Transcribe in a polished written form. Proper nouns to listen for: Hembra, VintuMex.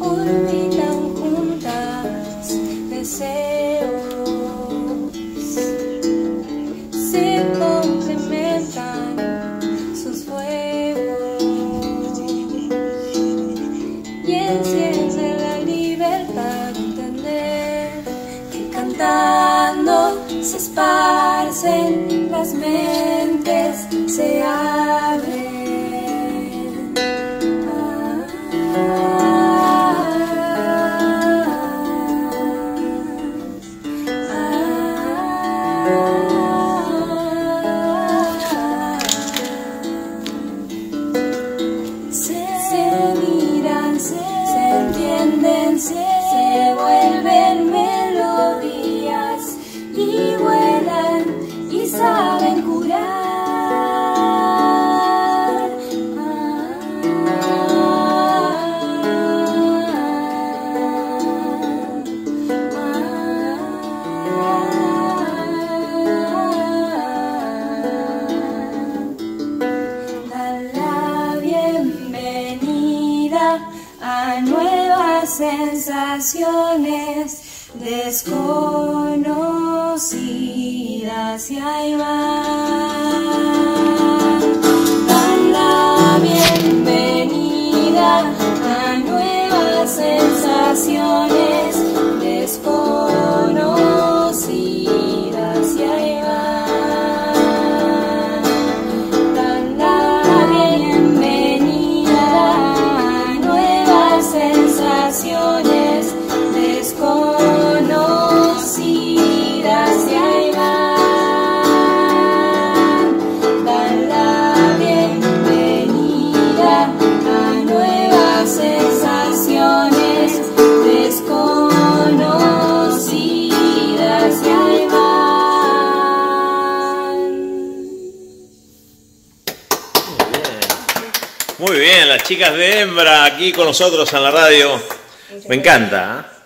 orbitan juntas deseos, se complementan sus fuegos y enciende la libertad de entender que cantando se esparcen las mentes, se abren. Se vuelven melodías y vuelan y saben curar. Da la bienvenida a nuevas sensaciones desconocidas y ahí van. Dan la bienvenida a nuevas sensaciones desconocidas y ahí van. Dan la bienvenida a nuevas sensaciones desconocidas y ahí van. Dan la bienvenida a nuevas sensaciones desconocidas y ahí van. Muy bien, las chicas de Hembra aquí con nosotros en la radio. Me encanta, ¿eh?